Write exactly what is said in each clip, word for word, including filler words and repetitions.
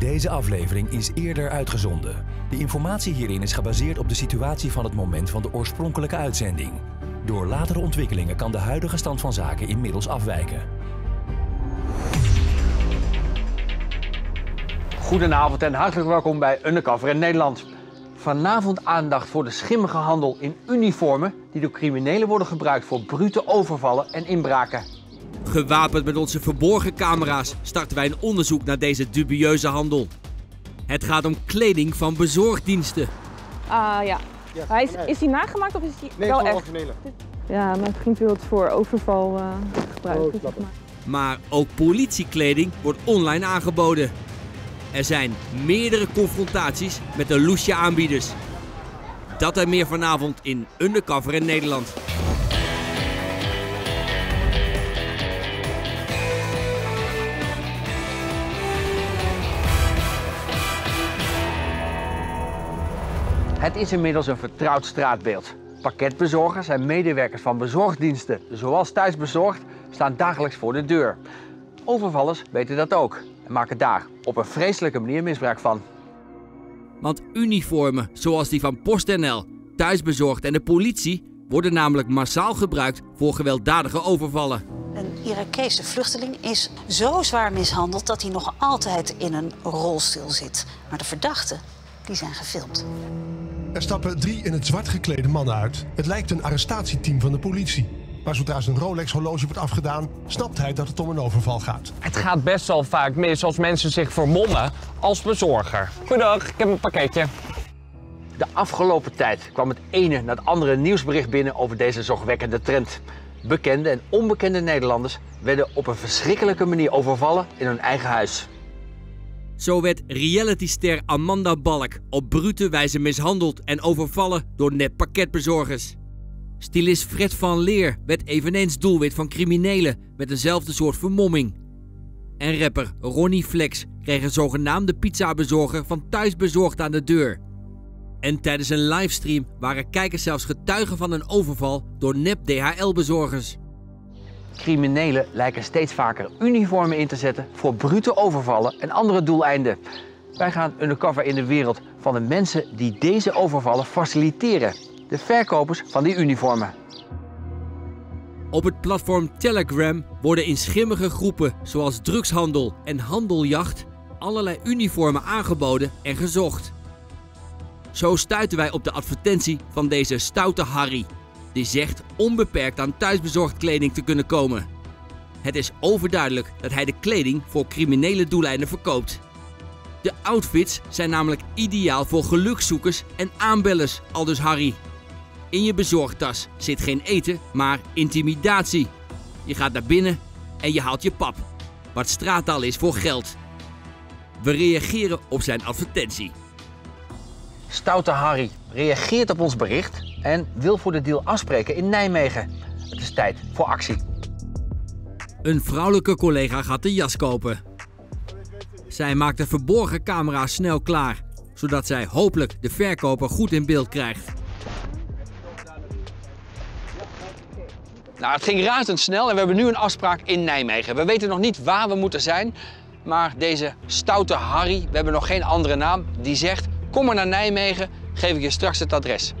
Deze aflevering is eerder uitgezonden. De informatie hierin is gebaseerd op de situatie van het moment van de oorspronkelijke uitzending. Door latere ontwikkelingen kan de huidige stand van zaken inmiddels afwijken. Goedenavond en hartelijk welkom bij Undercover in Nederland. Vanavond aandacht voor de schimmige handel in uniformen die door criminelen worden gebruikt voor brute overvallen en inbraken. Gewapend met onze verborgen camera's starten wij een onderzoek naar deze dubieuze handel. Het gaat om kleding van bezorgdiensten. Ah uh, ja. Ja, hij is, is die nagemaakt of is die nee, wel echt? Originele. Ja, mijn vriend wil het voor overval uh, gebruiken. Oh, maar ook politiekleding wordt online aangeboden. Er zijn meerdere confrontaties met de loesje aanbieders. Dat en meer vanavond in Undercover in Nederland. Het is inmiddels een vertrouwd straatbeeld. Pakketbezorgers en medewerkers van bezorgdiensten, zoals Thuisbezorgd, staan dagelijks voor de deur. Overvallers weten dat ook en maken daar op een vreselijke manier misbruik van. Want uniformen zoals die van PostNL, Thuisbezorgd en de politie worden namelijk massaal gebruikt voor gewelddadige overvallen. Een Irakese vluchteling is zo zwaar mishandeld dat hij nog altijd in een rolstoel zit. Maar de verdachten, die zijn gefilmd. Er stappen drie in het zwart geklede mannen uit. Het lijkt een arrestatieteam van de politie. Maar zodra zijn Rolex-horloge wordt afgedaan, snapt hij dat het om een overval gaat. Het gaat best wel vaak mis als mensen zich vermommen als bezorger. Goedendag, ik heb een pakketje. De afgelopen tijd kwam het ene na het andere nieuwsbericht binnen over deze zorgwekkende trend. Bekende en onbekende Nederlanders werden op een verschrikkelijke manier overvallen in hun eigen huis. Zo werd realityster Amanda Balk op brute wijze mishandeld en overvallen door nep pakketbezorgers. Stylist Fred van Leer werd eveneens doelwit van criminelen met dezelfde soort vermomming. En rapper Ronnie Flex kreeg een zogenaamde pizzabezorger van Thuisbezorgd aan de deur. En tijdens een livestream waren kijkers zelfs getuigen van een overval door nep D H L-bezorgers. Criminelen lijken steeds vaker uniformen in te zetten voor brute overvallen en andere doeleinden. Wij gaan undercover in de wereld van de mensen die deze overvallen faciliteren. De verkopers van die uniformen. Op het platform Telegram worden in schimmige groepen zoals drugshandel en handeljacht allerlei uniformen aangeboden en gezocht. Zo stuiten wij op de advertentie van deze stoute Harry. Die zegt onbeperkt aan Thuisbezorgd kleding te kunnen komen. Het is overduidelijk dat hij de kleding voor criminele doeleinden verkoopt. De outfits zijn namelijk ideaal voor gelukszoekers en aanbellers, aldus Harry. In je bezorgtas zit geen eten, maar intimidatie. Je gaat naar binnen en je haalt je pap, wat straattaal is voor geld. We reageren op zijn advertentie. Stoute Harry reageert op ons bericht en wil voor de deal afspreken in Nijmegen. Het is tijd voor actie. Een vrouwelijke collega gaat de jas kopen. Zij maakt de verborgen camera snel klaar, zodat zij hopelijk de verkoper goed in beeld krijgt. Nou, het ging razendsnel en we hebben nu een afspraak in Nijmegen. We weten nog niet waar we moeten zijn, maar deze stoute Harry, we hebben nog geen andere naam, die zegt: kom maar naar Nijmegen, geef ik je straks het adres.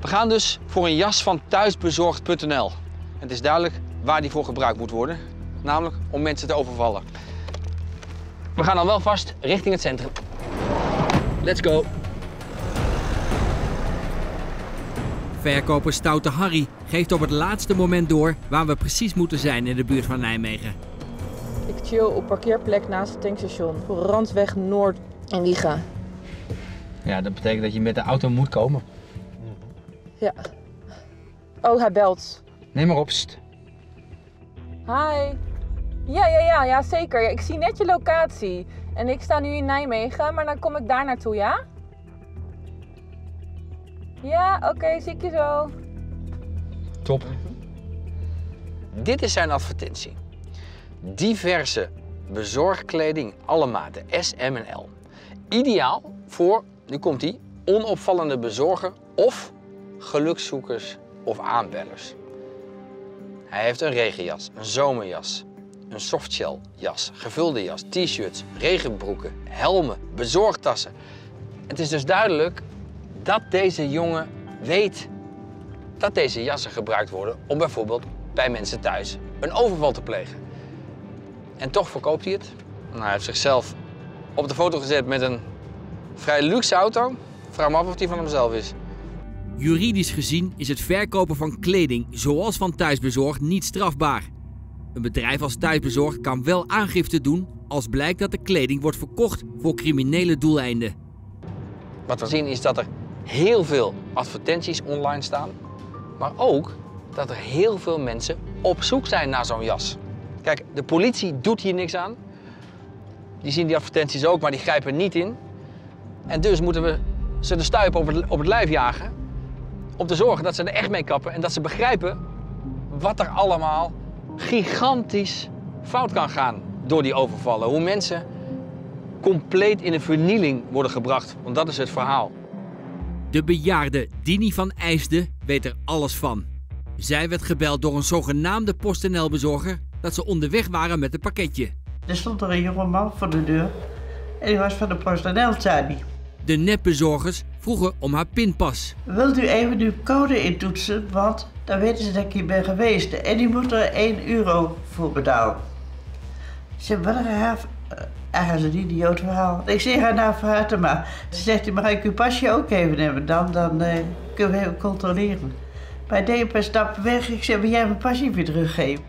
We gaan dus voor een jas van thuisbezorgd punt n l. Het is duidelijk waar die voor gebruikt moet worden, namelijk om mensen te overvallen. We gaan dan wel vast richting het centrum. Let's go. Verkoper stoute Harry geeft op het laatste moment door waar we precies moeten zijn in de buurt van Nijmegen. Ik chill op parkeerplek naast het tankstation, Randweg Noord en Wiega. Ja, dat betekent dat je met de auto moet komen. Ja. Oh, hij belt. Neem maar op. St. Hi. Ja, ja, ja, ja, zeker. Ja, ik zie net je locatie. En ik sta nu in Nijmegen, maar dan kom ik daar naartoe, ja? Ja, oké, okay, zie ik je zo. Top. Dit is zijn advertentie. Diverse bezorgkleding, alle maten, S, M en L. Ideaal voor, nu komt die, onopvallende bezorger of gelukszoekers of aanbellers. Hij heeft een regenjas, een zomerjas, een softshell jas, gevulde jas, t-shirts, regenbroeken, helmen, bezorgtassen. Het is dus duidelijk dat deze jongen weet dat deze jassen gebruikt worden om bijvoorbeeld bij mensen thuis een overval te plegen. En toch verkoopt hij het. Nou, hij heeft zichzelf op de foto gezet met een vrij luxe auto. Vraag me af of die van hemzelf is. Juridisch gezien is het verkopen van kleding zoals van Thuisbezorgd niet strafbaar. Een bedrijf als Thuisbezorgd kan wel aangifte doen als blijkt dat de kleding wordt verkocht voor criminele doeleinden. Wat we zien is dat er heel veel advertenties online staan, maar ook dat er heel veel mensen op zoek zijn naar zo'n jas. Kijk, de politie doet hier niks aan. Die zien die advertenties ook, maar die grijpen niet in. En dus moeten we ze de stuip op het, op het lijf jagen om te zorgen dat ze er echt mee kappen en dat ze begrijpen wat er allemaal gigantisch fout kan gaan door die overvallen. Hoe mensen compleet in een vernieling worden gebracht, want dat is het verhaal. De bejaarde Dini van Eijsde weet er alles van. Zij werd gebeld door een zogenaamde PostNL-bezorger dat ze onderweg waren met een pakketje. Er stond er een jongeman voor de deur en die was van de PostNL, zei die. De nepbezorgers vroegen om haar pinpas. Wilt u even uw code intoetsen, want dan weten ze dat ik hier ben geweest en die moet er één euro voor betalen. Ze willen haar... Ah, dat is een idioot verhaal. Ik zeg haar nou verhuiten maar. Ze zegt, mag ik uw pasje ook even hebben? Dan, dan uh, kunnen we even controleren. Maar ik deed per stap weg. Ik zeg, wil jij mijn pasje weer teruggeven?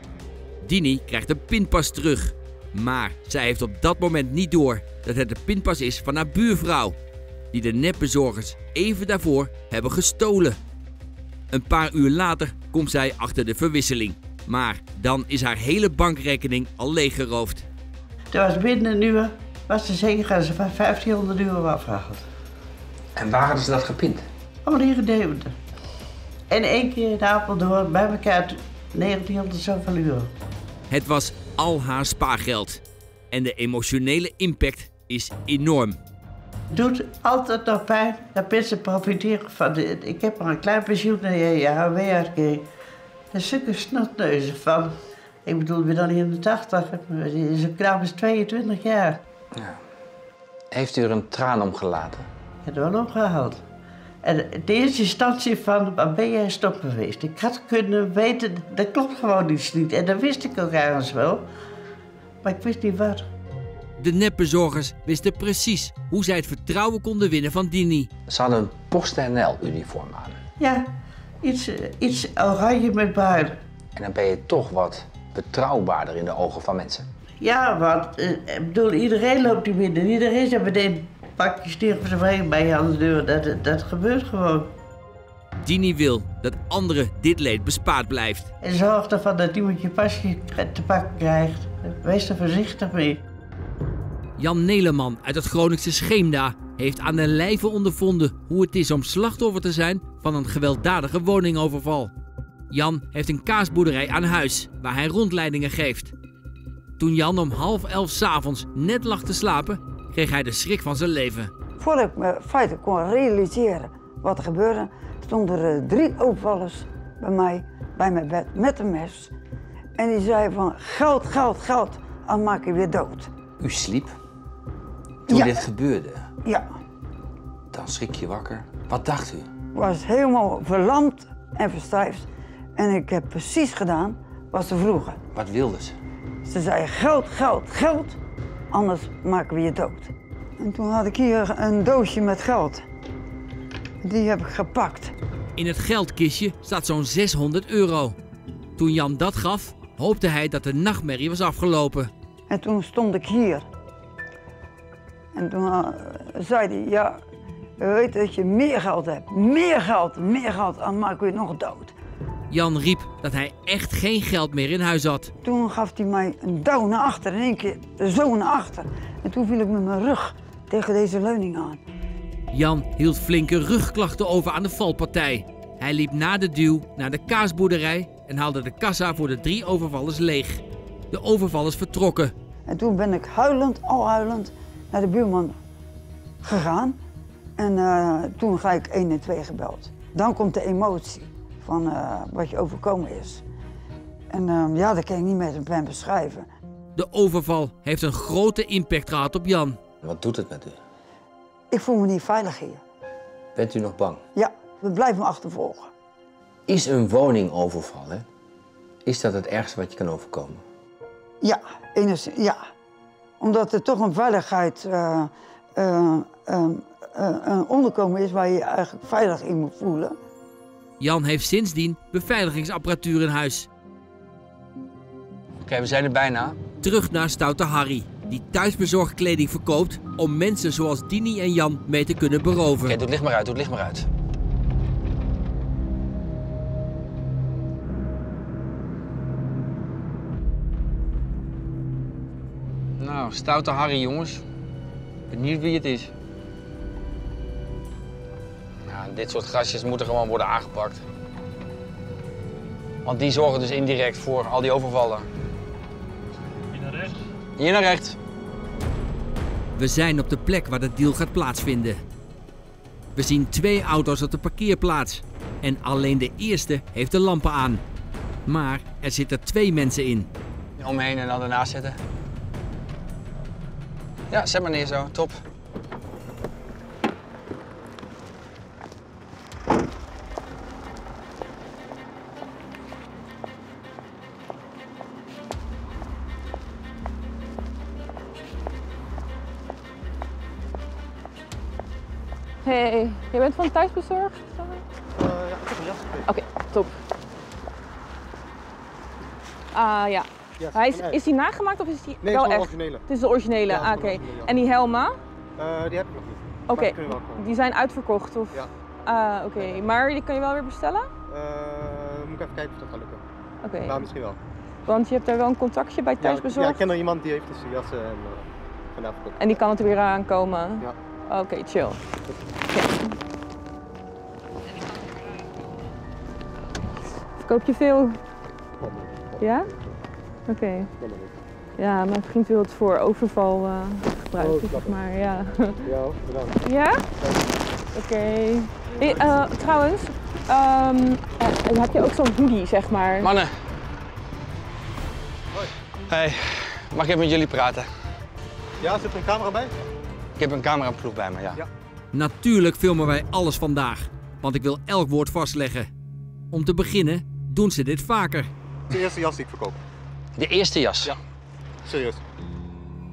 Dini krijgt een pinpas terug. Maar zij heeft op dat moment niet door dat het de pinpas is van haar buurvrouw. Die de nepbezorgers even daarvoor hebben gestolen. Een paar uur later komt zij achter de verwisseling. Maar dan is haar hele bankrekening al leeggeroofd. Er was binnen een uur, was ze zeker ze van vijftienhonderd euro afgehaald. En waar hadden ze dat gepind? Allemaal hier in Deventer. En één keer in Apeldoorn, bij elkaar negentienhonderd zoveel euro. Het was al haar spaargeld. En de emotionele impact is enorm. Het doet altijd nog pijn dat mensen profiteren van de, ik heb maar een klein pensioen en je H W-uitkering. Daar stukken snotneuzen van. Ik bedoel, ik ben dan in de tachtig, zo'n knap is tweeëntwintig jaar. Ja. Heeft u er een traan om gelaten? Ik heb er wel opgehaald. En in de eerste instantie van, waar ben jij stoppen geweest? Ik had kunnen weten, dat klopt gewoon iets niet. En dat wist ik ook ergens wel, maar ik wist niet wat. De nepbezorgers wisten precies hoe zij het vertrouwen konden winnen van Dini. Ze hadden een PostNL-uniform aan. Ja, iets, iets oranje met bruin. En dan ben je toch wat betrouwbaarder in de ogen van mensen. Ja, want uh, ik bedoel, iedereen loopt hier binnen. Iedereen zegt meteen, pak je stier van zijn bij je aan de deur. Dat, dat gebeurt gewoon. Dini wil dat anderen dit leed bespaard blijft. En zorg ervan dat iemand je pasje te pakken krijgt. Wees er voorzichtig mee. Jan Neleman uit het Groningse Scheemda heeft aan de lijve ondervonden hoe het is om slachtoffer te zijn van een gewelddadige woningoverval. Jan heeft een kaasboerderij aan huis, waar hij rondleidingen geeft. Toen Jan om half elf 's avonds net lag te slapen, kreeg hij de schrik van zijn leven. Voordat ik me feitelijk kon realiseren wat er gebeurde, stonden er drie overvallers bij mij, bij mijn bed, met een mes. En die zeiden van, geld, geld, geld, dan maak je weer dood. U sliep toen ja. Dit gebeurde? Ja. Dan schrik je wakker. Wat dacht u? Ik was helemaal verlamd en verstijfd. En ik heb precies gedaan wat ze vroegen. Wat wilden ze? Ze zeiden geld, geld, geld, anders maken we je dood. En toen had ik hier een doosje met geld. Die heb ik gepakt. In het geldkistje staat zo'n zeshonderd euro. Toen Jan dat gaf, hoopte hij dat de nachtmerrie was afgelopen. En toen stond ik hier. En toen zei hij, ja, we weten dat je meer geld hebt. Meer geld, meer geld, dan maken we je nog dood. Jan riep dat hij echt geen geld meer in huis had. Toen gaf hij mij een douw naar achter, in één keer zo naar achter. En toen viel ik met mijn rug tegen deze leuning aan. Jan hield flinke rugklachten over aan de valpartij. Hij liep na de duw naar de kaasboerderij en haalde de kassa voor de drie overvallers leeg. De overvallers vertrokken. En toen ben ik huilend, al huilend, naar de buurman gegaan. En uh, toen ga ik één en twee gebeld. Dan komt de emotie. Van uh, wat je overkomen is. En uh, ja, dat kan ik niet met een pen beschrijven. De overval heeft een grote impact gehad op Jan. Wat doet het met u? Ik voel me niet veilig hier. Bent u nog bang? Ja, we blijven hem achtervolgen. Is een woningoverval, hè? Is dat het ergste wat je kan overkomen? Ja, enigszins, ja. Omdat er toch een veiligheid, uh, uh, uh, uh, een onderkomen is waar je je eigenlijk veilig in moet voelen. Jan heeft sindsdien beveiligingsapparatuur in huis. Oké, okay, we zijn er bijna. Terug naar stoute Harry, die thuisbezorgd kleding verkoopt om mensen zoals Dini en Jan mee te kunnen beroven. Oké, okay, doe het licht maar uit, doe het licht maar uit. Nou, stoute Harry, jongens. Benieuwd wie het is. Nou, dit soort gastjes moeten gewoon worden aangepakt. Want die zorgen dus indirect voor al die overvallen. Hier naar rechts. Hier naar rechts. We zijn op de plek waar de deal gaat plaatsvinden. We zien twee auto's op de parkeerplaats. En alleen de eerste heeft de lampen aan. Maar er zitten twee mensen in. Omheen en dan ernaast zetten. Ja, zet maar neer zo. Top. Hey, jij bent van thuisbezorgd? Uh, ja, ik heb een jas gekregen. Oké, top. Ah, uh, ja. Yes, hij is, is die nagemaakt of is die nee, wel echt? Nee, het is de originele. Het is de originele, ja, ah, oké. Okay. Ja. En die helmen? Uh, die heb ik nog niet. Oké, okay. Die zijn uitverkocht of? Ja. Ah, oké. Okay. Maar die kan je wel weer bestellen? Uh, moet ik even kijken of dat gaat lukken. Oké. Okay. Nou, misschien wel. Want je hebt daar wel een contactje bij thuisbezorgd? Ja, ja, ik ken er iemand die heeft dus die jassen en uh, vandaag verkocht. En die kan het er weer aankomen? Ja. Oké, okay, chill. Okay. Verkoop je veel? Ja? Oké. Okay. Ja, mijn vriend wil het voor overval uh, gebruiken, oh, zeg maar. Ja, ja bedankt. Ja? Oké. Okay. Hey, uh, trouwens, um, uh, heb je ook zo'n hoodie, zeg maar? Mannen. Hoi. Hey, mag ik even met jullie praten? Ja, zit er een camera bij? Ik heb een cameraploeg bij me, ja. ja. Natuurlijk filmen wij alles vandaag, want ik wil elk woord vastleggen. Om te beginnen doen ze dit vaker. De eerste jas die ik verkoop. De eerste jas? Ja, serieus.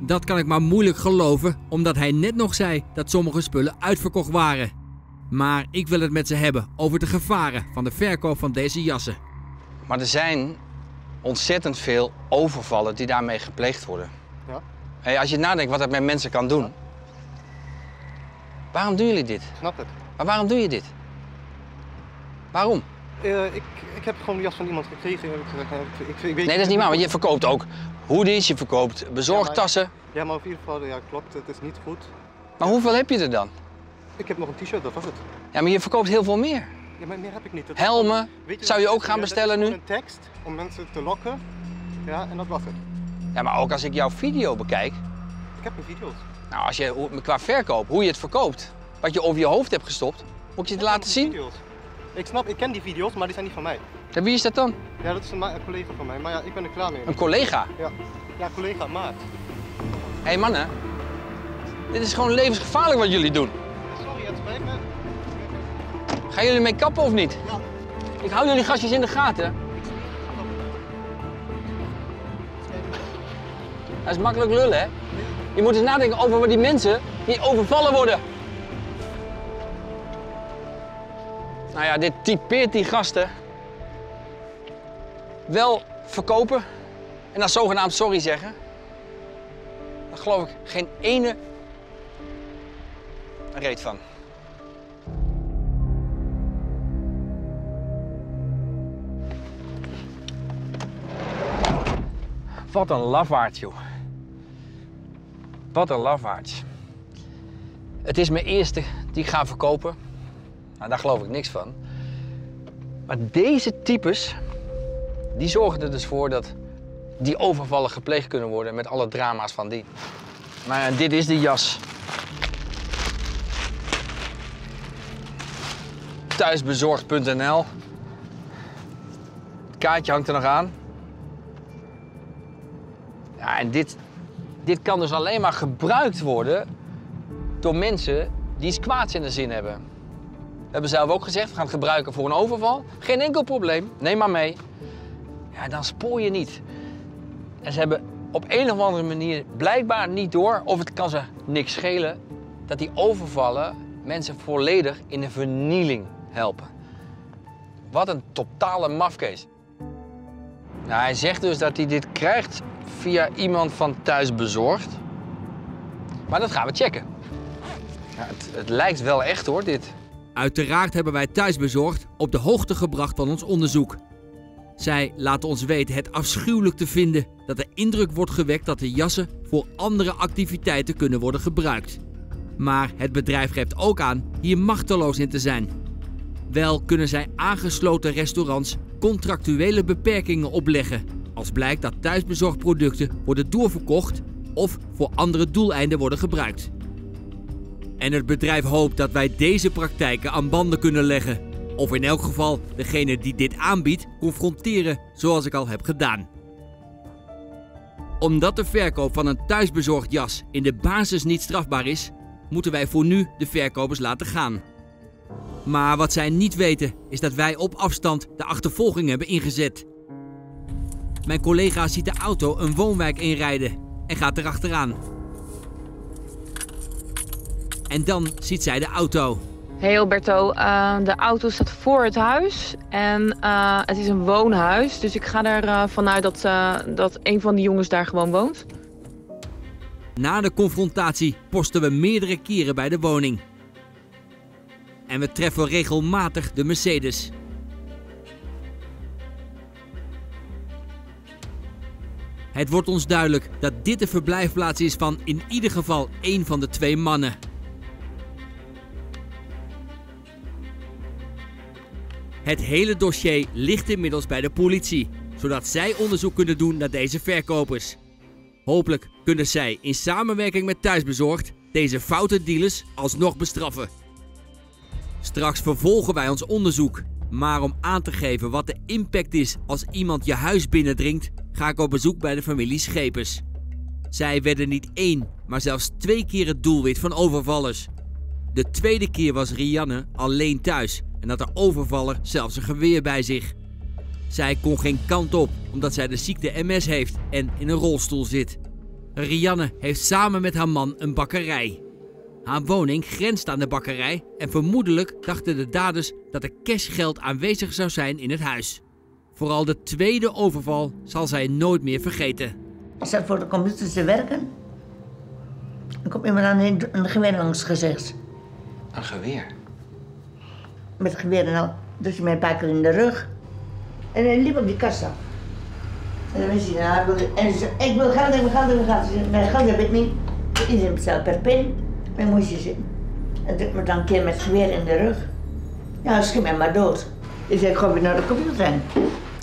Dat kan ik maar moeilijk geloven, omdat hij net nog zei dat sommige spullen uitverkocht waren. Maar ik wil het met ze hebben over de gevaren van de verkoop van deze jassen. Maar er zijn ontzettend veel overvallen die daarmee gepleegd worden. Ja. Hey, als je nadenkt wat dat met mensen kan doen. Ja. Waarom doen jullie dit? Ik snap het. Maar waarom doe je dit? Waarom? Uh, ik, ik heb gewoon de jas van iemand gekregen. Ik, ik, ik weet... Nee, dat is niet waar, want je verkoopt ook hoodies, je verkoopt bezorgtassen. Ja, ja, maar op ieder geval, ja, klopt, het is niet goed. Maar hoeveel heb je er dan? Ik heb nog een t-shirt, dat was het. Ja, maar je verkoopt heel veel meer. Ja, maar meer heb ik niet. Dat Helmen, weet je, zou je ook gaan ja, bestellen nu? Een tekst om mensen te lokken, ja, en dat was het. Ja, maar ook als ik jouw video bekijk. Ik heb mijn video's. Nou, als je, qua verkoop, hoe je het verkoopt, wat je over je hoofd hebt gestopt, moet je het ja, laten zien. Video's. Ik snap, ik ken die video's, maar die zijn niet van mij. En wie is dat dan? Ja, dat is een, een collega van mij, maar ja, ik ben er klaar mee. Een collega? Ja, ja collega, maat. Hé hey, mannen, dit is gewoon levensgevaarlijk wat jullie doen. Sorry, het spijt me. Gaan jullie mee kappen of niet? Ja. Ik hou jullie gastjes in de gaten. Dat is makkelijk lullen, hè? Je moet eens nadenken over die mensen die overvallen worden. Nou ja, dit typeert die gasten. Wel verkopen en dan zogenaamd sorry zeggen. Daar geloof ik geen ene reet van. Wat een lafaard, joh. Wat een lafaard. Het is mijn eerste die ik ga verkopen. Nou, daar geloof ik niks van. Maar deze types, die zorgen er dus voor dat die overvallen gepleegd kunnen worden met alle drama's van die. Maar ja, dit is de jas. thuisbezorgd punt n l. Het kaartje hangt er nog aan. Ja, Ja, en dit, dit kan dus alleen maar gebruikt worden door mensen die iets kwaads in de zin hebben. We hebben zelf ook gezegd, we gaan het gebruiken voor een overval. Geen enkel probleem, neem maar mee. Ja, dan spoor je niet. En ze hebben op een of andere manier blijkbaar niet door, of het kan ze niks schelen, dat die overvallen mensen volledig in de vernieling helpen. Wat een totale mafkees. Nou, hij zegt dus dat hij dit krijgt via iemand van Thuisbezorgd. Maar dat gaan we checken. Ja, het, het lijkt wel echt hoor, dit. Uiteraard hebben wij Thuisbezorgd op de hoogte gebracht van ons onderzoek. Zij laten ons weten het afschuwelijk te vinden dat de indruk wordt gewekt dat de jassen voor andere activiteiten kunnen worden gebruikt. Maar het bedrijf geeft ook aan hier machteloos in te zijn. Wel kunnen zij aangesloten restaurants contractuele beperkingen opleggen als blijkt dat Thuisbezorgd producten worden doorverkocht of voor andere doeleinden worden gebruikt. En het bedrijf hoopt dat wij deze praktijken aan banden kunnen leggen. Of in elk geval degene die dit aanbiedt confronteren zoals ik al heb gedaan. Omdat de verkoop van een Thuisbezorgd jas in de basis niet strafbaar is, moeten wij voor nu de verkopers laten gaan. Maar wat zij niet weten is dat wij op afstand de achtervolging hebben ingezet. Mijn collega ziet de auto een woonwijk inrijden en gaat erachteraan. En dan ziet zij de auto. Hey Alberto, uh, de auto staat voor het huis en uh, het is een woonhuis. Dus ik ga er uh, vanuit dat, uh, dat een van die jongens daar gewoon woont. Na de confrontatie posten we meerdere keren bij de woning. En we treffen regelmatig de Mercedes. Het wordt ons duidelijk dat dit de verblijfplaats is van in ieder geval één van de twee mannen. Het hele dossier ligt inmiddels bij de politie, zodat zij onderzoek kunnen doen naar deze verkopers. Hopelijk kunnen zij in samenwerking met Thuisbezorgd deze foute dealers alsnog bestraffen. Straks vervolgen wij ons onderzoek. Maar om aan te geven wat de impact is als iemand je huis binnendringt, ga ik op bezoek bij de familie Schepers. Zij werden niet één, maar zelfs twee keer het doelwit van overvallers. De tweede keer was Rianne alleen thuis en had de overvaller zelfs een geweer bij zich. Zij kon geen kant op omdat zij de ziekte M S heeft en in een rolstoel zit. Rianne heeft samen met haar man een bakkerij. Haar woning grenst aan de bakkerij en vermoedelijk dachten de daders dat er cashgeld aanwezig zou zijn in het huis. Vooral de tweede overval zal zij nooit meer vergeten. Ik zat voor de computer te werken. Ik heb iemand aan een geweer langs gezegd. Een geweer? Met het geweer en al. Dus je mij een paar keer in de rug. En hij liep op die kast af. En dan wist hij, nou, en ze zei, ik wil geld, ik wil geld, ik wil geld. Ze zei, mijn geld heb ik niet. Ik zit zelf per pin. Dan moest je zitten. En toen me dan een keer met geweer in de rug. Ja, schiet mij maar dood. Ik zei, ik ga weer naar de computer heen.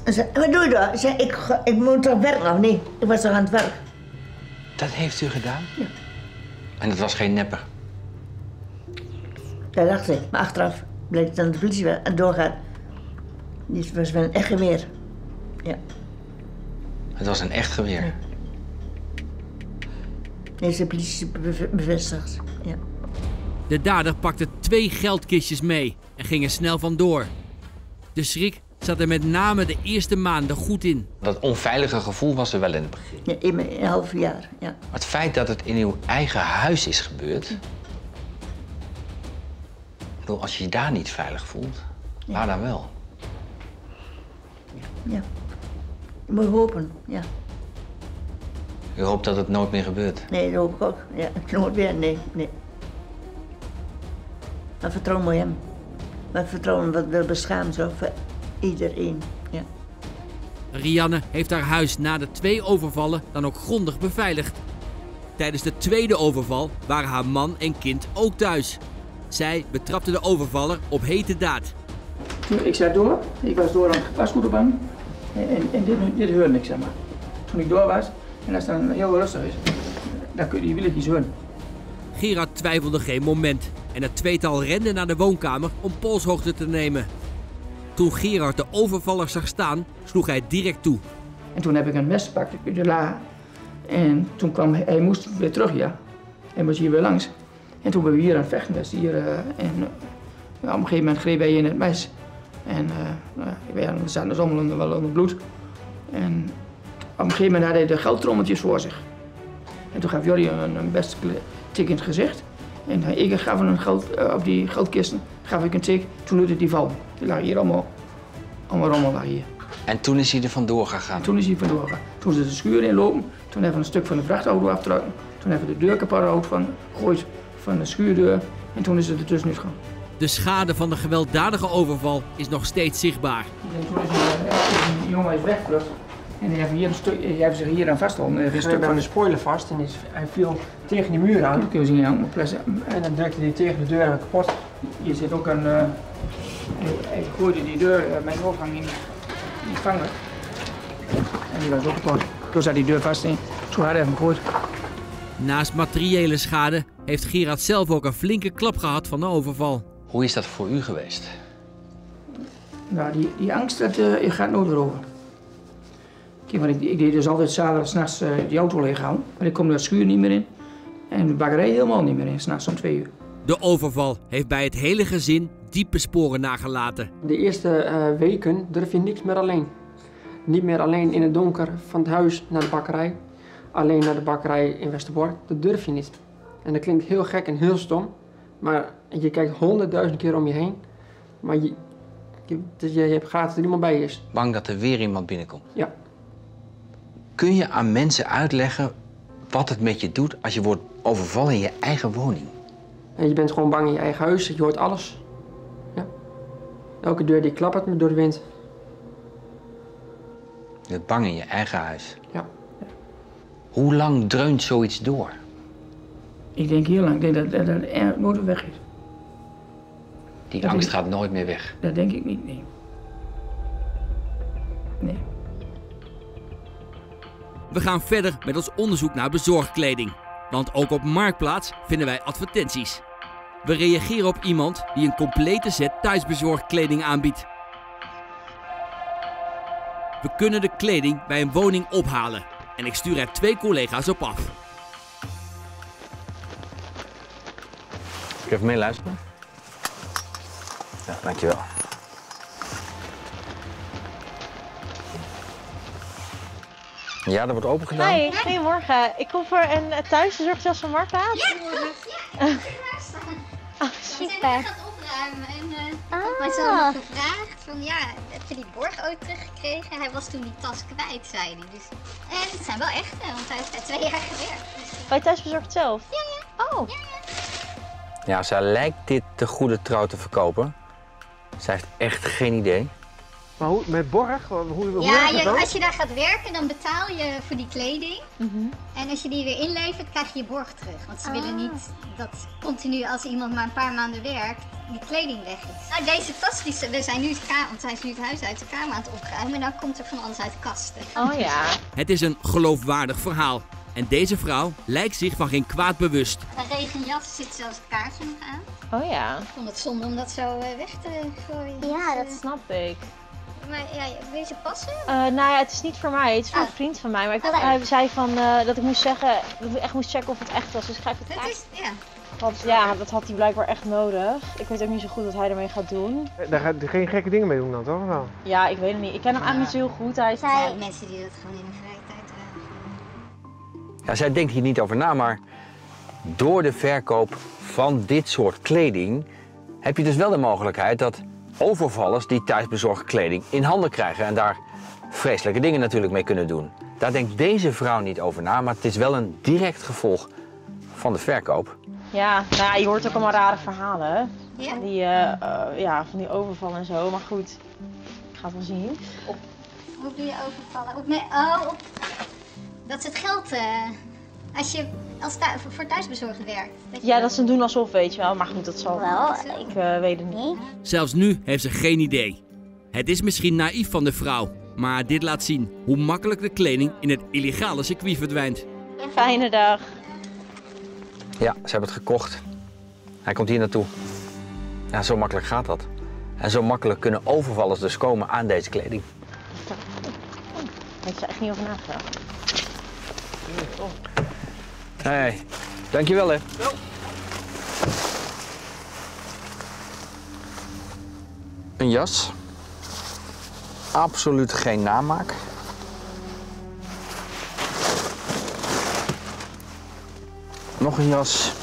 En zei, wat doe je daar? Ik zei, ik, ik moet toch werken of niet? Ik was toch aan het werk. Dat heeft u gedaan? Ja. En dat was geen nepper? Dat dacht ik. Maar achteraf bleek dan de politie wel en doorgaan. Dit was wel een echt geweer. Ja. Het was een echt geweer? Ja. Heeft de politie bevestigd. Ja. De dader pakte twee geldkistjes mee en ging er snel vandoor. De schrik zat er met name de eerste maanden goed in. Dat onveilige gevoel was er wel in het begin. Ja, in een half jaar, ja. Maar het feit dat het in uw eigen huis is gebeurd... Ja. Ik bedoel, als je je daar niet veilig voelt, ja. Waar dan wel? Ja. Je moet hopen, ja. U hoopt dat het nooit meer gebeurt? Nee, dat hoop ik ook. Ja, nooit meer, nee, nee. Maar vertrouwen moet hem. Maar vertrouwen wat wil beschaamd zo voor iedereen, ja. Rianne heeft haar huis na de twee overvallen dan ook grondig beveiligd. Tijdens de tweede overval waren haar man en kind ook thuis. Zij betrapte de overvaller op hete daad. Ik zei door, ik was door aan het pasgoederbaan. En, en dit, dit hoorde ik, zeg maar. Toen ik door was... En als het dan heel rustig is, dan kun je die wielen niet zo in. Gerard twijfelde geen moment en het tweetal rende naar de woonkamer om polshoogte te nemen. Toen Gerard de overvaller zag staan, sloeg hij direct toe. En toen heb ik een mes gepakt, de la, En toen kwam hij, hij moest weer terug, ja. Hij moest hier weer langs. En toen ben we hier aan het vechten geweest. Hier, uh, en, uh, op een gegeven moment greep hij in het mes. En uh, uh, we zaten dus allemaal wel onder bloed. En op een gegeven moment had hij de geldtrommeltjes voor zich. En toen gaf Jordi een, een beste tik in het gezicht. En uh, ik gaf een geld, uh, op die geldkisten gaf ik een tik. Toen liet hij die val. Die lag hier allemaal, allemaal rommel lag hier. En toen is hij er vandoor gegaan? En toen is hij vandoor gegaan. Toen ze de schuur inlopen, toen hebben we een stuk van de vrachtauto afgetrokken. Toen hebben we de deur kapot gegooid van de schuurdeur. En toen is het er tussenuit gegaan. De schade van de gewelddadige overval is nog steeds zichtbaar. En toen is die, die jongen is weggevlucht. En die hebben, hier een stuk, die hebben zich hier aan vastgehouden. Hij heeft een stuk van de spoiler vast en is, hij viel tegen die muur aan. Kun je zien, ja. En dan drukte hij tegen de deur en kapot. Hier zit ook een... Uh, hij gooide die deur, uh, mijn overgang in. Die vanger. En die was ook kapot. Toen zat die deur vast in. Toen had hij hem gegooid. Naast materiële schade heeft Gerard zelf ook een flinke klap gehad van de overval. Hoe is dat voor u geweest? Nou, die, die angst, dat uh, gaat nooit weer over. Kijk, maar ik, ik deed dus altijd zaterdag s'nachts uh, die auto leeghalen. Maar ik kom de schuur niet meer in. En de bakkerij helemaal niet meer in, s'nachts om twee uur. De overval heeft bij het hele gezin diepe sporen nagelaten. De eerste uh, weken durf je niks meer alleen. Niet meer alleen in het donker van het huis naar de bakkerij. Alleen naar de bakkerij in Westerbork, dat durf je niet. En dat klinkt heel gek en heel stom. Maar je kijkt honderdduizend keer om je heen. Maar je, je, je hebt gaten dat er iemand bij je is. Bang dat er weer iemand binnenkomt? Ja. Kun je aan mensen uitleggen wat het met je doet als je wordt overvallen in je eigen woning? En je bent gewoon bang in je eigen huis, je hoort alles. Ja. Elke deur die klappert me door de wind. Je bent bang in je eigen huis? Ja. Hoe lang dreunt zoiets door? Ik denk heel lang. Ik denk dat dat, dat er nooit weg is. Die dat angst ik, gaat nooit meer weg? Dat denk ik niet, nee. Nee. We gaan verder met ons onderzoek naar bezorgkleding. Want ook op Marktplaats vinden wij advertenties. We reageren op iemand die een complete set thuisbezorgkleding aanbiedt. We kunnen de kleding bij een woning ophalen. En ik stuur er twee collega's op af. Kun je even mee luisteren? Ja, dankjewel. Ja, dat wordt opengedaan. Hoi, goedemorgen. Ik kom voor een thuisbezorgd zelfs van Marktplaats. Ja, klopt. Ja, ik oh, super. En ik gaat opruimen en uh, ah. had mij zo gevraagd van ja, heb je die borg ooit teruggekregen? Hij was toen die tas kwijt, zei hij. Dus, en het zijn wel echte, want hij heeft er twee jaar gewerkt. Dus... Bij thuisbezorgd zelf? Ja, ja. Oh. Ja, ja. ja, zij lijkt dit te goede trouw te verkopen. Zij heeft echt geen idee. Maar hoe, met borg? Hoe, hoe ja, je, als je daar gaat werken, dan betaal je voor die kleding. Mm-hmm. En als je die weer inlevert, krijg je je borg terug. Want ze ah. willen niet dat continu als iemand maar een paar maanden werkt, die kleding weg is. Nou, deze tas, die, we zijn nu het, want hij is nu het huis uit de kamer aan het opruimen. En dan komt er van alles uit de kasten. Oh ja. Het is een geloofwaardig verhaal. En deze vrouw lijkt zich van geen kwaad bewust. Een regenjas zit zelfs een kaartje nog aan. Oh ja. Ik vond het zonde om dat zo weg te gooien. Ja, dat snap ik. Maar ja, wil je ze passen? Uh, nou ja, het is niet voor mij. Het is voor ah. een vriend van mij. Maar ik, hij zei van, uh, dat ik moest zeggen, dat ik echt moest checken of het echt was. Dus ik ga even het echt... Ja. Want ja, maar dat had hij blijkbaar echt nodig. Ik weet ook niet zo goed wat hij ermee gaat doen. Daar gaat hij geen gekke dingen mee doen dan, toch? Nou. Ja, ik weet het niet. Ik ken hem eigenlijk niet zo heel goed. Hij is... ja, mensen die dat gewoon in hun vrije tijd dragen. Ja, zij denkt hier niet over na, maar door de verkoop van dit soort kleding heb je dus wel de mogelijkheid dat overvallers die thuisbezorgde kleding in handen krijgen en daar vreselijke dingen natuurlijk mee kunnen doen. Daar denkt deze vrouw niet over na, maar het is wel een direct gevolg van de verkoop. Ja, nou ja, je hoort ook allemaal rare verhalen van die, uh, uh, ja, van die overvallen en zo, maar goed, ik ga het wel zien. Op, op die overvallen, op, nee, oh, op, dat is het geld. Uh... Als je als thuis, voor thuisbezorgd werkt. Ja, dat ze doen alsof, weet je wel. Maar goed, dat zal wel. Ik uh, weet het niet. Zelfs nu heeft ze geen idee. Het is misschien naïef van de vrouw. Maar dit laat zien hoe makkelijk de kleding in het illegale circuit verdwijnt. Fijne dag. Ja, ze hebben het gekocht. Hij komt hier naartoe. Ja, zo makkelijk gaat dat. En zo makkelijk kunnen overvallers dus komen aan deze kleding. Daar heb je echt niet over nagedacht. Hé, hey, dankjewel hè. Wel. Een jas. Absoluut geen namaak. Nog een jas.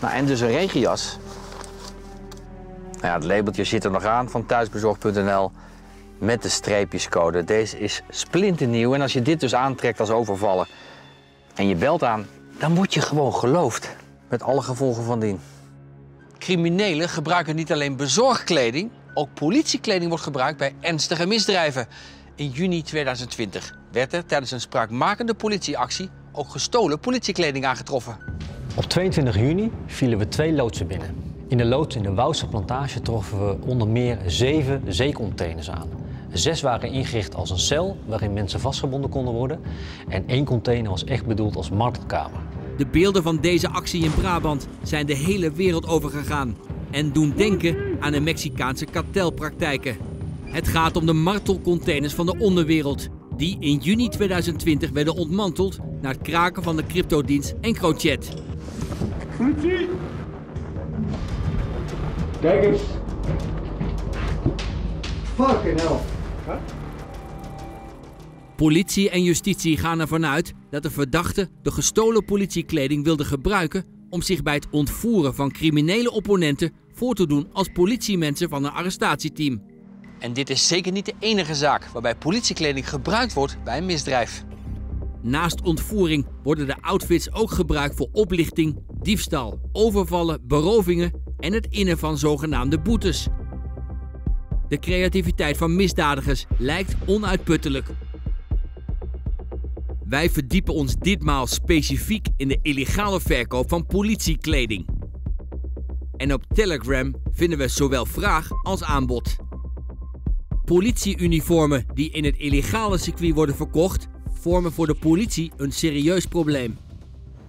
Nou, en dus een regenjas. Nou ja, het labeltje zit er nog aan van thuisbezorgd punt n l met de streepjescode. Deze is splinternieuw en als je dit dus aantrekt als overvaller en je belt aan, dan word je gewoon geloofd. Met alle gevolgen van dien. Criminelen gebruiken niet alleen bezorgkleding, ook politiekleding wordt gebruikt bij ernstige misdrijven. In juni tweeduizend twintig werd er tijdens een spraakmakende politieactie ook gestolen politiekleding aangetroffen. Op tweeëntwintig juni vielen we twee loodsen binnen. In de loods in de Wouwse plantage troffen we onder meer zeven zeecontainers aan. Zes waren ingericht als een cel waarin mensen vastgebonden konden worden. En één container was echt bedoeld als martelkamer. De beelden van deze actie in Brabant zijn de hele wereld overgegaan en doen denken aan de Mexicaanse kartelpraktijken. Het gaat om de martelcontainers van de onderwereld, die in juni tweeduizend twintig werden ontmanteld na het kraken van de cryptodienst EncroChat. Politie! Kijk eens! Fucking hell! Huh? Politie en justitie gaan ervan uit dat de verdachte de gestolen politiekleding wilde gebruiken om zich bij het ontvoeren van criminele opponenten voor te doen als politiemensen van een arrestatieteam. En dit is zeker niet de enige zaak waarbij politiekleding gebruikt wordt bij een misdrijf. Naast ontvoering worden de outfits ook gebruikt voor oplichting, diefstal, overvallen, berovingen en het innen van zogenaamde boetes. De creativiteit van misdadigers lijkt onuitputtelijk. Wij verdiepen ons ditmaal specifiek in de illegale verkoop van politiekleding. En op Telegram vinden we zowel vraag als aanbod. Politieuniformen die in het illegale circuit worden verkocht, vormen voor de politie een serieus probleem.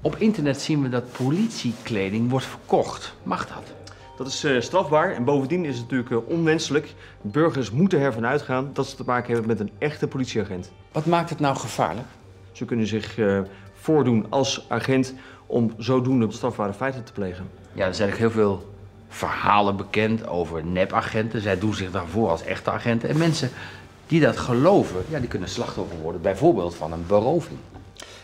Op internet zien we dat politiekleding wordt verkocht. Mag dat? Dat is uh, strafbaar en bovendien is het natuurlijk uh, onwenselijk. Burgers moeten ervan uitgaan dat ze te maken hebben met een echte politieagent. Wat maakt het nou gevaarlijk? Ze kunnen zich uh, voordoen als agent om zodoende strafbare feiten te plegen. Ja, er zijn ook heel veel verhalen bekend over nepagenten. Zij doen zich daarvoor als echte agenten. En mensen die dat geloven, ja, die kunnen slachtoffer worden, bijvoorbeeld van een beroving.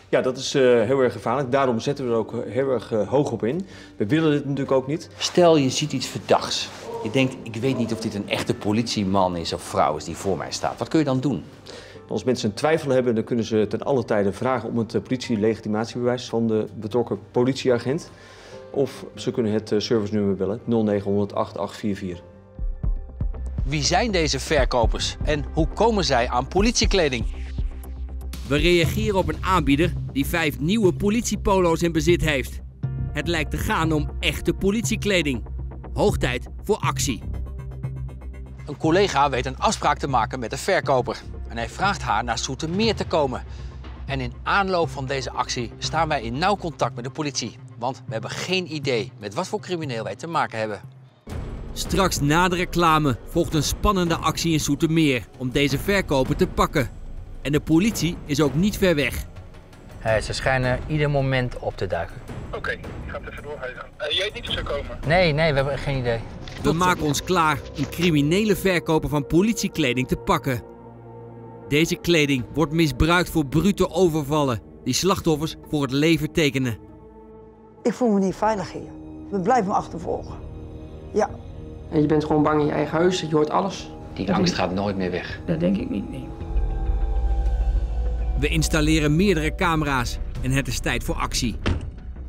Ja, dat is uh, heel erg gevaarlijk. Daarom zetten we er ook heel erg uh, hoog op in. We willen dit natuurlijk ook niet. Stel, je ziet iets verdachts. Je denkt, ik weet niet of dit een echte politieman is of vrouw is die voor mij staat. Wat kun je dan doen? Als mensen een twijfel hebben, dan kunnen ze ten alle tijde vragen om het politielegitimatiebewijs van de betrokken politieagent. Of ze kunnen het servicenummer bellen, nul negen honderd acht acht vier vier. Wie zijn deze verkopers en hoe komen zij aan politiekleding? We reageren op een aanbieder die vijf nieuwe politiepolo's in bezit heeft. Het lijkt te gaan om echte politiekleding. Hoog tijd voor actie. Een collega weet een afspraak te maken met de verkoper. En hij vraagt haar naar Zoetermeer te komen. En in aanloop van deze actie staan wij in nauw contact met de politie. Want we hebben geen idee met wat voor crimineel wij te maken hebben. Straks na de reclame volgt een spannende actie in Zoetermeer om deze verkoper te pakken. En de politie is ook niet ver weg. Hey, ze schijnen ieder moment op te duiken. Oké, okay, ik ga het even doorgaan. Uh, jij weet niet of ze komen? Nee, nee, we hebben geen idee. We Tot maken ons klaar een criminele verkoper van politiekleding te pakken. Deze kleding wordt misbruikt voor brute overvallen die slachtoffers voor het leven tekenen. Ik voel me niet veilig hier. We blijven me achtervolgen. Ja. En je bent gewoon bang in je eigen huis, je hoort alles. Die dat angst gaat nooit meer weg. Dat denk ik niet, nee. We installeren meerdere camera's en het is tijd voor actie.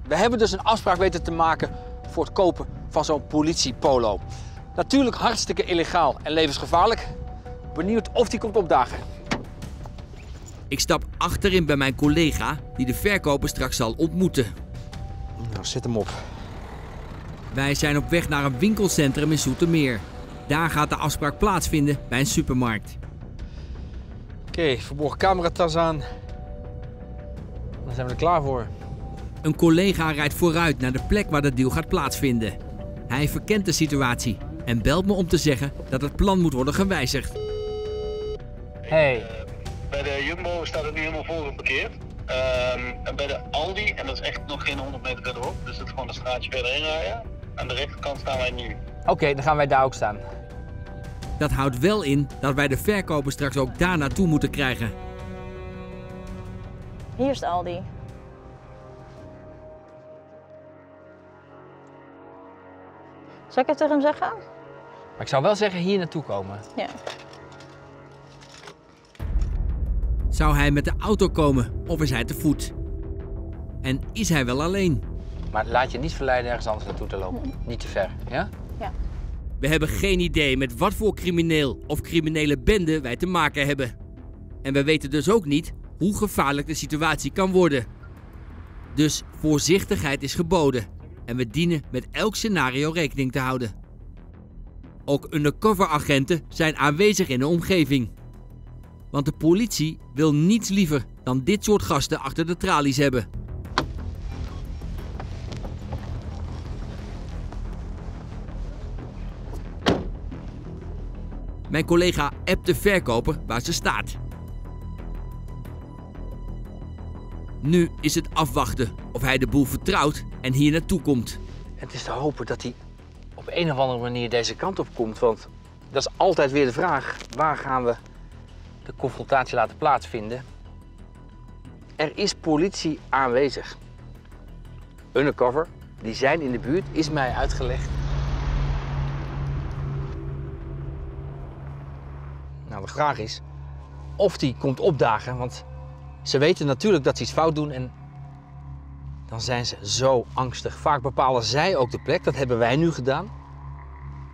We hebben dus een afspraak weten te maken voor het kopen van zo'n politiepolo. Natuurlijk hartstikke illegaal en levensgevaarlijk. Benieuwd of die komt opdagen. Ik stap achterin bij mijn collega die de verkoper straks zal ontmoeten. Nou, zet hem op. Wij zijn op weg naar een winkelcentrum in Zoetermeer. Daar gaat de afspraak plaatsvinden bij een supermarkt. Oké, okay, verborgen cameratas aan. Dan zijn we er klaar voor. Een collega rijdt vooruit naar de plek waar de deal gaat plaatsvinden. Hij verkent de situatie en belt me om te zeggen dat het plan moet worden gewijzigd. Hey, Bij de Jumbo staat het nu helemaal vol geparkeerd. Um, en bij de Aldi, en dat is echt nog geen honderd meter verderop, dus het is gewoon een straatje verderheen rijden. Aan de rechterkant staan wij nu. Oké, okay, dan gaan wij daar ook staan. Dat houdt wel in dat wij de verkoper straks ook daar naartoe moeten krijgen. Hier is de Aldi. Zal ik het tegen hem zeggen? Maar ik zou wel zeggen hier naartoe komen. Ja. Zou hij met de auto komen of is hij te voet? En is hij wel alleen? Maar laat je niet verleiden ergens anders naartoe te lopen. Hm. Niet te ver, ja? Ja. We hebben geen idee met wat voor crimineel of criminele bende wij te maken hebben. En we weten dus ook niet hoe gevaarlijk de situatie kan worden. Dus voorzichtigheid is geboden. En we dienen met elk scenario rekening te houden. Ook undercoveragenten zijn aanwezig in de omgeving. Want de politie wil niets liever dan dit soort gasten achter de tralies hebben. Mijn collega appt de verkoper waar ze staat. Nu is het afwachten of hij de boel vertrouwt en hier naartoe komt. Het is te hopen dat hij op een of andere manier deze kant op komt. Want dat is altijd weer de vraag, waar gaan we de confrontatie laten plaatsvinden? Er is politie aanwezig. Undercover, die zijn in de buurt, is mij uitgelegd. Nou, de vraag is of die komt opdagen, want ze weten natuurlijk dat ze iets fout doen en dan zijn ze zo angstig. Vaak bepalen zij ook de plek, dat hebben wij nu gedaan.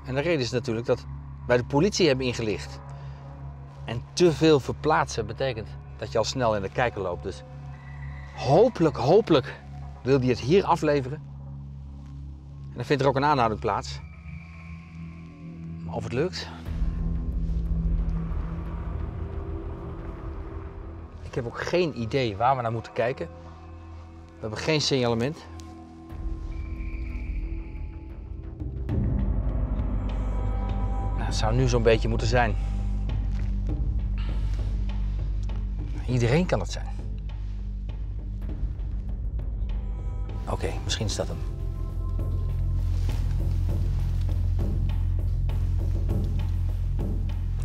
En de reden is natuurlijk dat wij de politie hebben ingelicht. En te veel verplaatsen betekent dat je al snel in de kijker loopt. Dus hopelijk, hopelijk wil die het hier afleveren. En dan vindt er ook een aanhouding plaats. Maar of het lukt... Ik heb ook geen idee waar we naar moeten kijken. We hebben geen signalement. Nou, het zou nu zo'n beetje moeten zijn. Iedereen kan het zijn. Oké, okay, misschien is dat hem.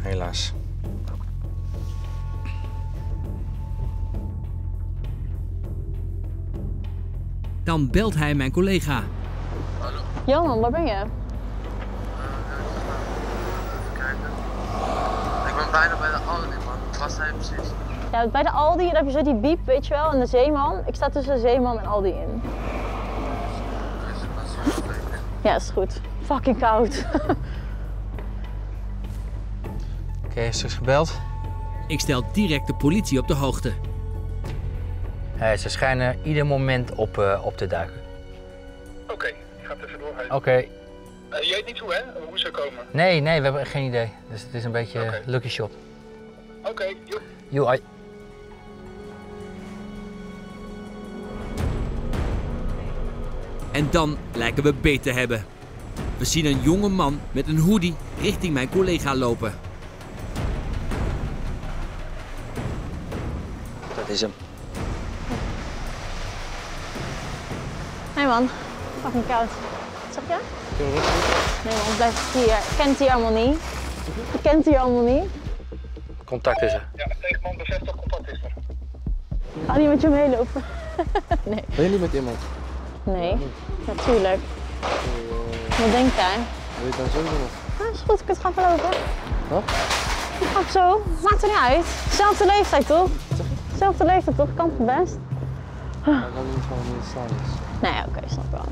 Helaas. Dan belt hij mijn collega. Hallo. Jan, waar ben je? Uh, even kijken. Ik ben bijna bij de Aldi, man. Waar was hij precies? Ja, bij de Aldi heb je zo die biep, weet je wel, en de zeeman. Ik sta tussen de zeeman en Aldi in. Ja, is goed. Fucking koud. Oké, okay, is dus gebeld. Ik stel direct de politie op de hoogte. Uh, ze schijnen ieder moment op, uh, op te duiken. Oké, okay, ik ga het even doorheen. Oké. Okay. Uh, je weet niet hoe, hè? Hoe ze komen? Nee, nee, we hebben geen idee. Dus het is een beetje okay. Lucky shot. Oké, okay, joep. Joep, I... En dan lijken we beet te hebben. We zien een jonge man met een hoodie richting mijn collega lopen. Dat is hem. Hé hey man, fucking koud. Wat zeg je? Nee man, blijf hier. Ik ken het hier allemaal niet. Ik ken het hier allemaal niet. Contact is er. Ja, tegen man bevestigd contact is er. Ga niet met je meelopen. Nee. Ben je niet met iemand? Nee, natuurlijk. Ja, wat denkt hij? Wil je dan zo doen? Ja, is goed, ik kan het gaan verlopen. Wat? Ik ga het zo. Maakt er niet uit. Zelfde leeftijd toch? Zelfde leeftijd toch? Kan het best. Ja, ik kan niet gewoon niet staan. Dus. Nee, oké, okay, snap wel.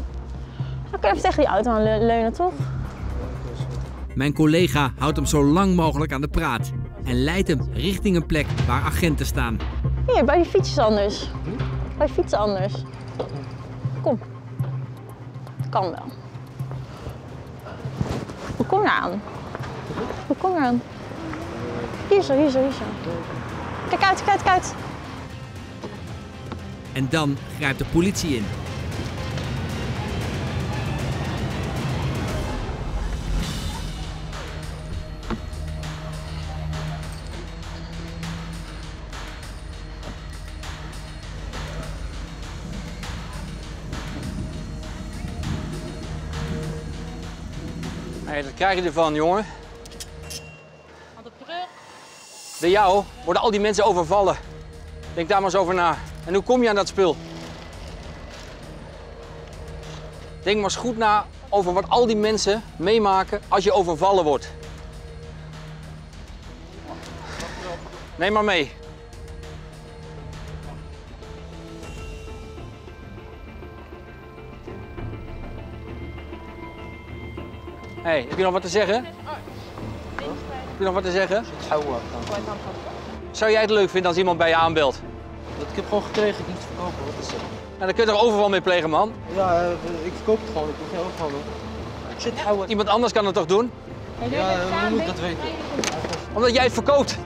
Dan kun je even tegen die auto aan leunen, toch? Mijn collega houdt hem zo lang mogelijk aan de praat en leidt hem richting een plek waar agenten staan. Hier, bij die fietsjes anders. Bij fietsen anders. Kom. Kan wel. We komen eraan. We komen eraan. Hier zo, hier zo, hier zo. Kijk uit, kijk uit, kijk uit. En dan grijpt de politie in. Nee, dat krijg je ervan, jongen. Wat een brug. Door jou worden al die mensen overvallen. Denk daar maar eens over na. En hoe kom je aan dat spul? Denk maar eens goed na over wat al die mensen meemaken als je overvallen wordt. Neem maar mee. Hé, hey, heb je nog wat te zeggen? Heb je nog wat te zeggen? Zou jij het leuk vinden als iemand bij je aanbelt? Dat ik heb gewoon gekregen, niet te verkopen. Wat is dat? Nou, dan kun je toch overval mee plegen, man? Ja, ik verkoop het gewoon, ik doe geen overval mee. Iemand anders kan het toch doen? Ja, hoe moet ik dat weten? Omdat jij het verkoopt.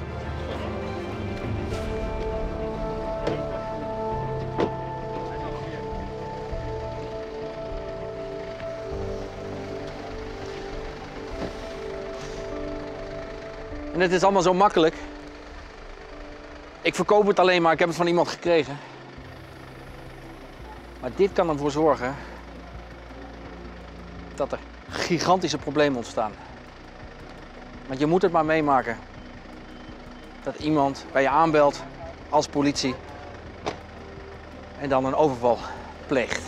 En het is allemaal zo makkelijk. Ik verkoop het alleen maar, ik heb het van iemand gekregen. Maar dit kan ervoor zorgen dat er gigantische problemen ontstaan. Want je moet het maar meemaken dat iemand bij je aanbelt als politie en dan een overval pleegt.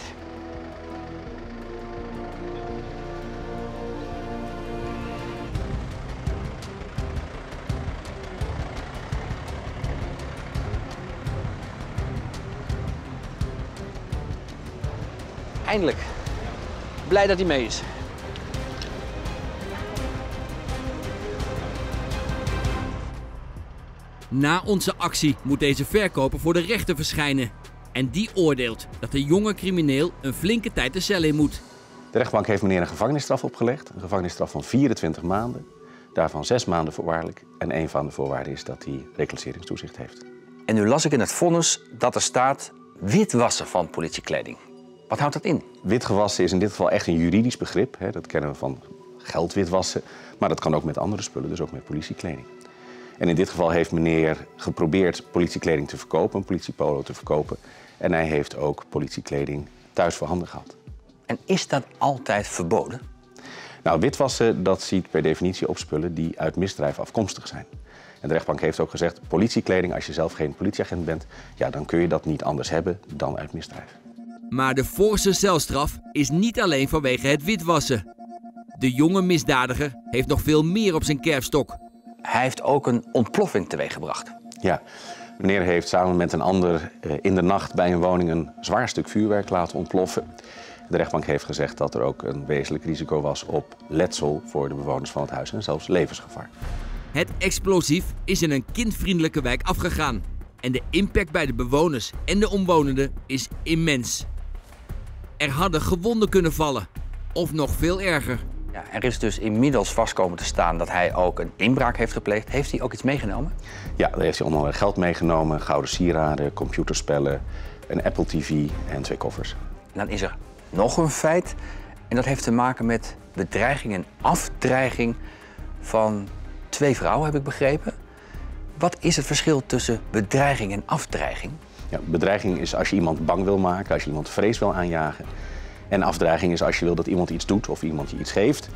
Eindelijk. Blij dat hij mee is. Na onze actie moet deze verkoper voor de rechter verschijnen. En die oordeelt dat de jonge crimineel een flinke tijd de cel in moet. De rechtbank heeft meneer een gevangenisstraf opgelegd. Een gevangenisstraf van vierentwintig maanden. Daarvan zes maanden voorwaardelijk. En een van de voorwaarden is dat hij reclasseringstoezicht heeft. En nu las ik in het vonnis dat er staat witwassen van politiekleding. Wat houdt dat in? Witgewassen is in dit geval echt een juridisch begrip. Hè? Dat kennen we van geldwitwassen. Maar dat kan ook met andere spullen, dus ook met politiekleding. En in dit geval heeft meneer geprobeerd politiekleding te verkopen, een politiepolo te verkopen. En hij heeft ook politiekleding thuis voorhanden gehad. En is dat altijd verboden? Nou, witwassen, dat ziet per definitie op spullen die uit misdrijf afkomstig zijn. En de rechtbank heeft ook gezegd, politiekleding, als je zelf geen politieagent bent, ja, dan kun je dat niet anders hebben dan uit misdrijf. Maar de forse celstraf is niet alleen vanwege het witwassen. De jonge misdadiger heeft nog veel meer op zijn kerfstok. Hij heeft ook een ontploffing teweeggebracht. Ja, meneer heeft samen met een ander in de nacht bij een woning een zwaar stuk vuurwerk laten ontploffen. De rechtbank heeft gezegd dat er ook een wezenlijk risico was op letsel voor de bewoners van het huis en zelfs levensgevaar. Het explosief is in een kindvriendelijke wijk afgegaan. En de impact bij de bewoners en de omwonenden is immens. Er hadden gewonden kunnen vallen. Of nog veel erger. Ja, er is dus inmiddels vast komen te staan dat hij ook een inbraak heeft gepleegd. Heeft hij ook iets meegenomen? Ja, daar heeft hij onder andere geld meegenomen. Gouden sieraden, computerspellen, een Apple T V en twee koffers. En dan is er nog een feit. En dat heeft te maken met bedreiging en afdreiging van twee vrouwen, heb ik begrepen. Wat is het verschil tussen bedreiging en afdreiging? Ja, bedreiging is als je iemand bang wil maken, als je iemand vrees wil aanjagen. En afdreiging is als je wil dat iemand iets doet of iemand je iets geeft.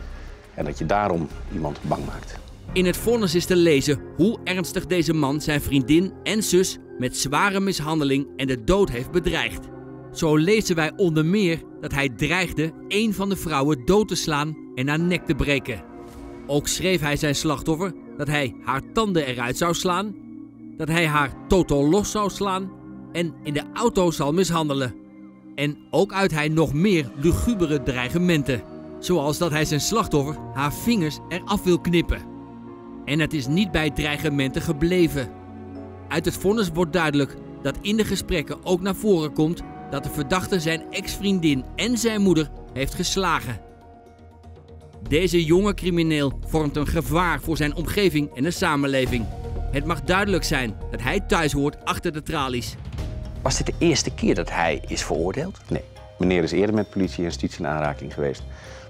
En dat je daarom iemand bang maakt. In het vonnis is te lezen hoe ernstig deze man zijn vriendin en zus met zware mishandeling en de dood heeft bedreigd. Zo lezen wij onder meer dat hij dreigde een van de vrouwen dood te slaan en haar nek te breken. Ook schreef hij zijn slachtoffer dat hij haar tanden eruit zou slaan, dat hij haar totaal los zou slaan en in de auto zal mishandelen. En ook uit hij nog meer lugubere dreigementen, zoals dat hij zijn slachtoffer haar vingers eraf wil knippen. En het is niet bij dreigementen gebleven. Uit het vonnis wordt duidelijk dat in de gesprekken ook naar voren komt dat de verdachte zijn ex-vriendin en zijn moeder heeft geslagen. Deze jonge crimineel vormt een gevaar voor zijn omgeving en de samenleving. Het mag duidelijk zijn dat hij thuis hoort achter de tralies. Was dit de eerste keer dat hij is veroordeeld? Nee. Meneer is eerder met politie en justitie in aanraking geweest.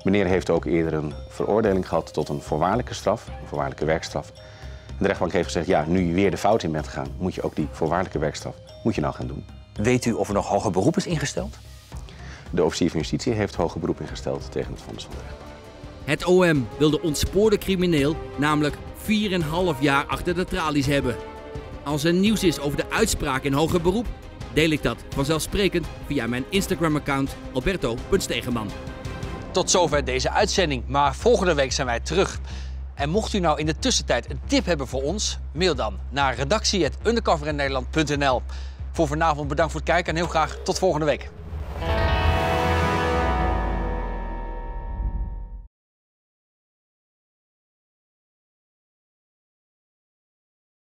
Meneer heeft ook eerder een veroordeling gehad tot een voorwaardelijke straf, een voorwaardelijke werkstraf. De rechtbank heeft gezegd, ja, nu je weer de fout in bent gegaan, moet je ook die voorwaardelijke werkstraf moet je nou gaan doen. Weet u of er nog hoger beroep is ingesteld? De officier van justitie heeft hoger beroep ingesteld tegen het vonnis van de rechtbank. Het O M wil de ontspoorde crimineel namelijk vier komma vijf jaar achter de tralies hebben. Als er nieuws is over de uitspraak in hoger beroep, deel ik dat vanzelfsprekend via mijn Instagram-account Alberto punt Stegeman. Tot zover deze uitzending, maar volgende week zijn wij terug. En mocht u nou in de tussentijd een tip hebben voor ons, mail dan naar redactie punt undercover in Nederland punt n l. Voor vanavond bedankt voor het kijken en heel graag tot volgende week.